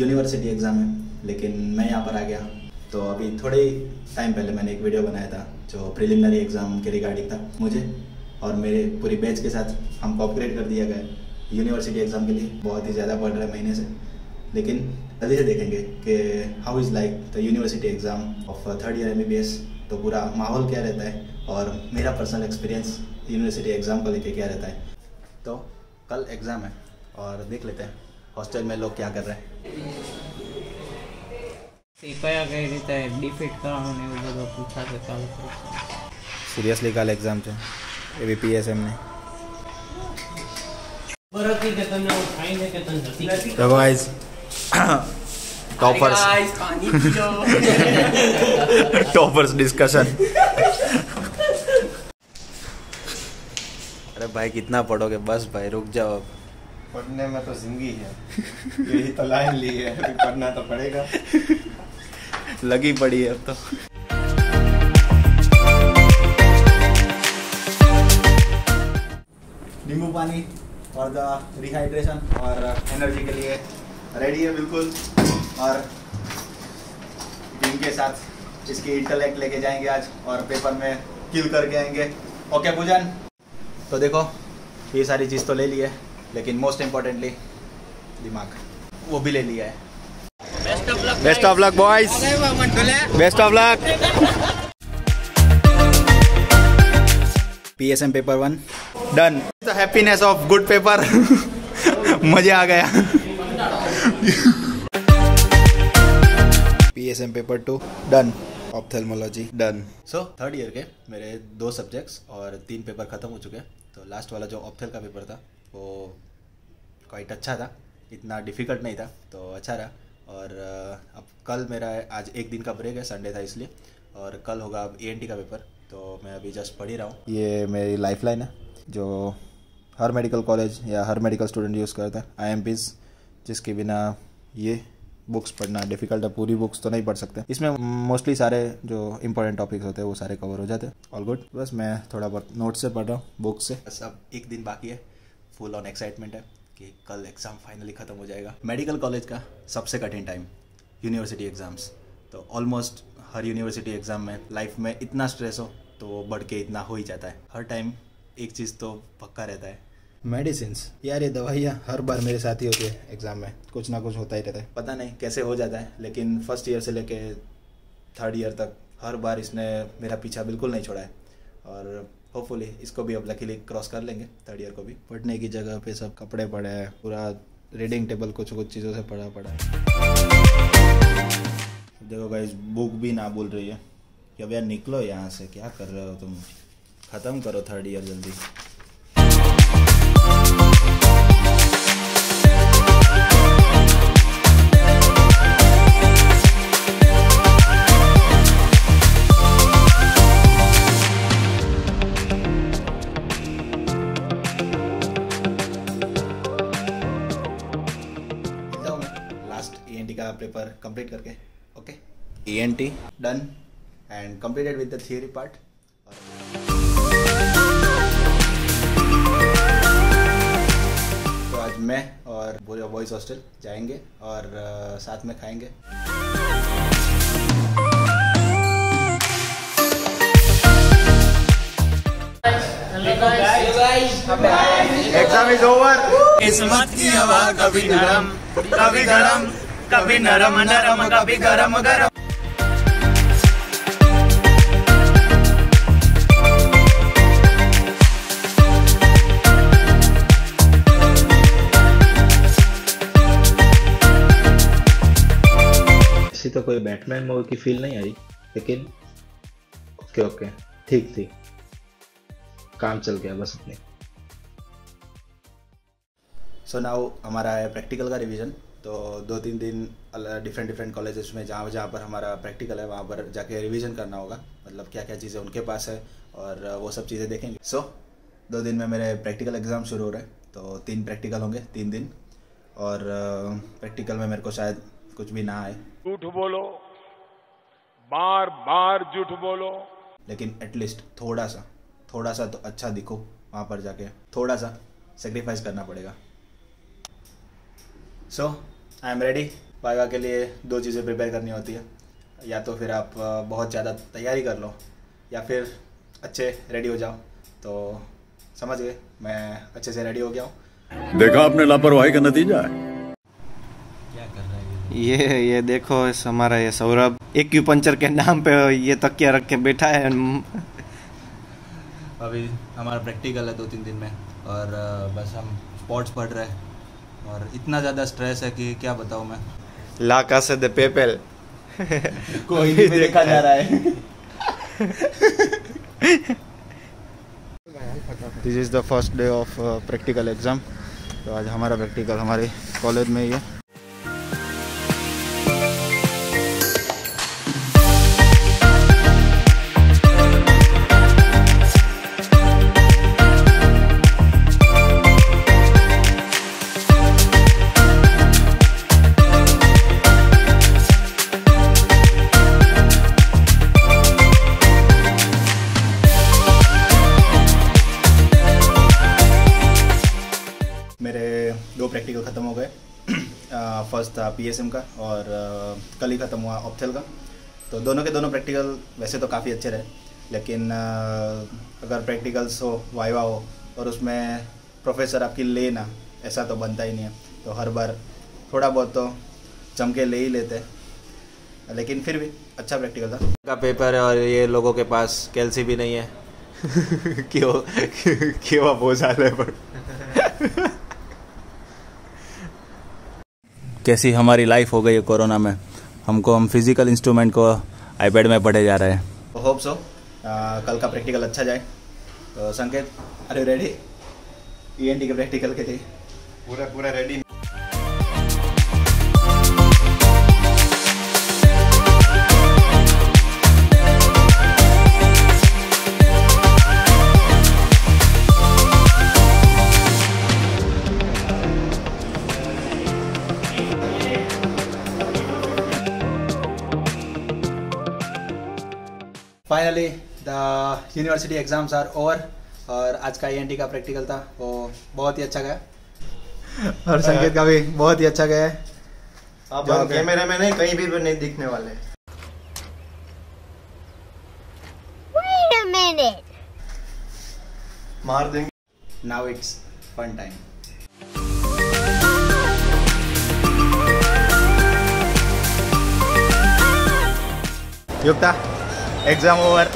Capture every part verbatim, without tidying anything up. University exam है, लेकिन मैं यहाँ पर आ गया। तो अभी थोड़े टाइम पहले मैंने एक वीडियो बनाया था जो प्रिलिमिनरी एग्ज़ाम के रिगार्डिंग था। मुझे और मेरे पूरी बैच के साथ हम कॉपरेट कर दिया गया यूनिवर्सिटी एग्ज़ाम के लिए। बहुत ही ज़्यादा पढ़ रहे महीने से, लेकिन जल्दी से देखेंगे कि how is like the university exam of third year M B B S. तो पूरा माहौल क्या रहता है और मेरा पर्सनल एक्सपीरियंस यूनिवर्सिटी एग्ज़ाम को लेके क्या रहता है। तो कल एग्ज़ाम है और देख लेते हैं हॉस्टल में लोग क्या कर रहे हैं। सीरियसली कल एग्ज़ाम थे A B P S M ने। तो गाइस टॉपर्स टॉपर्स डिस्कशन। अरे भाई कितना पढ़ोगे, बस भाई रुक जाओ। अब पढ़ने में तो जिंदगी है, यही तो लाइन ली है, पढ़ना तो पड़ेगा। लगी पड़ी है अब तो। नींबू पानी और द रिहाइड्रेशन और एनर्जी के लिए रेडी है बिल्कुल। और इनके साथ इसकी इंटेलेक्ट लेके जाएंगे आज और पेपर में किल करके आएंगे। ओके पूजन। तो देखो ये सारी चीज़ तो ले ली है, लेकिन मोस्ट इम्पोर्टेंटली दिमाग, वो भी ले लिया है। Best of luck boys, best of luck. P S M paper one done. The happiness of good paper. मजे आ गया। P S M paper two done. Ophthalmology done. So third year के मेरे दो सब्जेक्ट्स और तीन पेपर खत्म हो चुके हैं। तो लास्ट वाला जो ऑप्थेल का पेपर था वो क्वाइट अच्छा था, इतना डिफ़िकल्ट नहीं था, तो अच्छा रहा। और अब कल मेरा आज एक दिन का ब्रेक है, संडे था इसलिए, और कल होगा अब ई एन टी का पेपर। तो मैं अभी जस्ट पढ़ ही रहा हूँ। ये मेरी लाइफलाइन है जो हर मेडिकल कॉलेज या हर मेडिकल स्टूडेंट यूज़ करता है, आई एम पीज़, जिसके बिना ये बुक्स पढ़ना डिफ़िकल्ट है। पूरी बुक्स तो नहीं पढ़ सकते, इसमें मोस्टली सारे जो इंपॉर्टेंट टॉपिक्स होते हैं वो सारे कवर हो जाते हैं। All good. बस मैं थोड़ा बहुत नोट्स से पढ़ रहा हूँ, बुक्स से। बस अब एक दिन बाकी है, फुल ऑन एक्साइटमेंट है कि कल एग्ज़ाम फाइनली ख़त्म हो जाएगा। मेडिकल कॉलेज का सबसे कठिन टाइम यूनिवर्सिटी एग्ज़ाम्स। तो ऑलमोस्ट हर यूनिवर्सिटी एग्ज़ाम में लाइफ में इतना स्ट्रेस हो तो वो बढ़ के इतना हो ही जाता है। हर टाइम एक चीज़ तो पक्का रहता है, मेडिसिन्स। यार ये दवाइयाँ हर बार मेरे साथ ही होती है, एग्ज़ाम में कुछ ना कुछ होता ही रहता है, पता नहीं कैसे हो जाता है। लेकिन फर्स्ट ईयर से लेके थर्ड ईयर तक हर बार इसने मेरा पीछा बिल्कुल नहीं छोड़ा है। और होपफुली इसको भी अब लकीली क्रॉस कर लेंगे, थर्ड ईयर को भी। पढ़ने की जगह पे सब कपड़े पड़े हैं, पूरा रीडिंग टेबल कुछ कुछ चीज़ों से पड़ा पड़ा है। देखो गाइस बुक भी ना बोल रही है कि अब यार निकलो यहाँ से, क्या कर रहे हो तुम, ख़त्म करो थर्ड ईयर जल्दी। पेपर कंप्लीट करके okay E N T done and completed with the theory part. तो आज मैं और पूरा बॉयज हॉस्टल जाएंगे और साथ में खाएंगे। Exam is over. किस्मत की हवा कभी नरम कभी गरम कभी नरम नरम कभी गरम गरम। ऐसी तो कोई बैटमैन मूवी की फील नहीं आई, लेकिन ओके ओके ठीक थी, काम चल गया बस इतने। सो नाउ हमारा है प्रैक्टिकल का रिवीजन। तो दो तीन दिन डिफरेंट डिफरेंट कॉलेजेस में जहाँ जहाँ पर हमारा प्रैक्टिकल है वहाँ पर जाके रिवीजन करना होगा, मतलब क्या क्या चीज़ें उनके पास है और वो सब चीज़ें देखेंगे। सो so, दो दिन में मेरे प्रैक्टिकल एग्ज़ाम शुरू हो रहे हैं। तो तीन प्रैक्टिकल होंगे तीन दिन, और प्रैक्टिकल में मेरे को शायद कुछ भी ना आए। झूठ बोलो, बार बार झूठ बोलो, लेकिन एटलीस्ट थोड़ा सा थोड़ा सा तो अच्छा दिखो। वहाँ पर जाके थोड़ा सा सेक्रीफाइस करना पड़ेगा। So so, I am ready viva के लिए दो चीज़ें प्रिपेयर करनी होती है, या तो फिर आप बहुत ज़्यादा तैयारी कर लो या फिर अच्छे रेडी हो जाओ। तो समझ गए, मैं अच्छे से रेडी हो गया हूँ। देखा आपने लापरवाही का नतीजा है। क्या कर रहा है ये ये देखो, इस हमारा ये सौरभ एक्यूपंचर के नाम पे ये तकिया रख के बैठा है। अभी हमारा प्रैक्टिकल है दो तीन दिन में और बस हम स्पोर्ट्स पढ़ रहे हैं और इतना ज़्यादा स्ट्रेस है कि क्या बताऊँ मैं। ला कासे दे पेपल कोई नहीं देखा जा रहा है। This is the first day of practical exam. तो आज हमारा प्रैक्टिकल हमारे कॉलेज में ही है। दो प्रैक्टिकल ख़त्म हो गए। फर्स्ट था पीएसएम का और uh, कल ही ख़त्म हुआ ऑप्थेल का। तो दोनों के दोनों प्रैक्टिकल वैसे तो काफ़ी अच्छे रहे, लेकिन uh, अगर प्रैक्टिकल्स हो, वाइवा हो और उसमें प्रोफेसर आपकी ले ना, ऐसा तो बनता ही नहीं है। तो हर बार थोड़ा बहुत तो चमके ले ही लेते, लेकिन फिर भी अच्छा प्रैक्टिकल था। का पेपर है और ये लोगों के पास कैलसी भी नहीं है। क्यों क्यों आप बोझ आ रहे? कैसी हमारी लाइफ हो गई है कोरोना में। हमको हम फिजिकल इंस्ट्रूमेंट को आईपैड में पढ़े जा रहे हैं। होप सो कल का प्रैक्टिकल अच्छा जाए। तो Sanket, are you ready ENT के प्रैक्टिकल के लिए? पूरा पूरा रेडी। Finally the university exams are over और आज का ईएनटी का प्रैक्टिकल था वो बहुत ही अच्छा गया और संकेत का भी बहुत ही अच्छा गया है। आप कैमरे में नहीं, कहीं भी नहीं दिखने वाले। Wait a minute. मार देंगे। Now it's fun time. Yukta, exam over.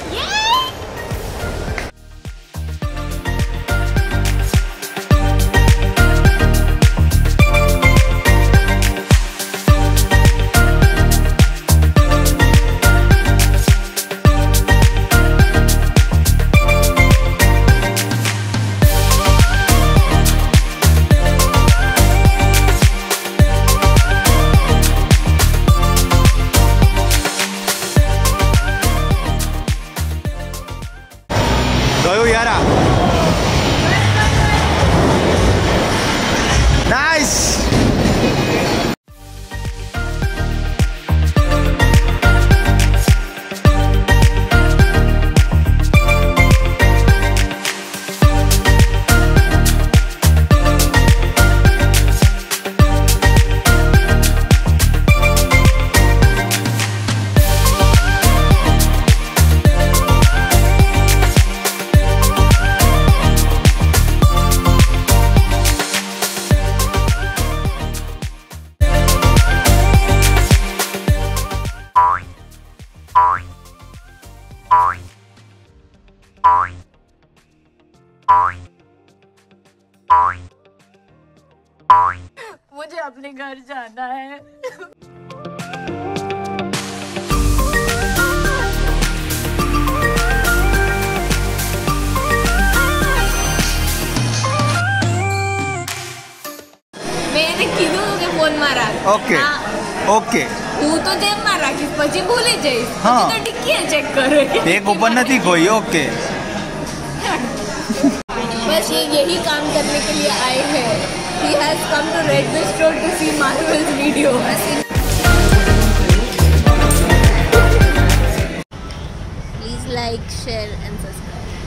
मुझे अपने घर जाना है। मैंने किधर होके फोन मारा। ओके ओके तू तो जेब में राखी पछी भूली जईस। हाँ तो टिकिया चेक करे एक ऊपर नहीं कोई। ओके बस ये यही काम करने के लिए आए हैं। He has come to Red Bull Store to see Marvel's video. Please like, share and subscribe.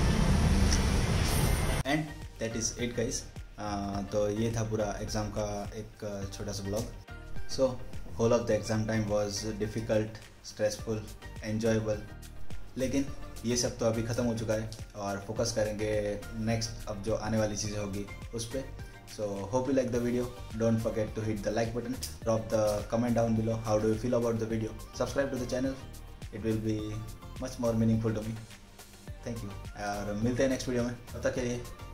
And that is it guys. तो ये था पूरा एग्ज़ाम का एक छोटा सा blog. So whole of the exam time was difficult, stressful, enjoyable. लेकिन ये सब तो अभी ख़त्म हो चुका है और फोकस करेंगे नेक्स्ट अब जो आने वाली चीज़ें होगी उस पर. So hope you like the video. Don't forget to hit the like button. Drop the comment down below. How do you feel about the video. Subscribe to the channel. It will be much more meaningful to me. Thank you और मिलते हैं next video में. तब तक के लिए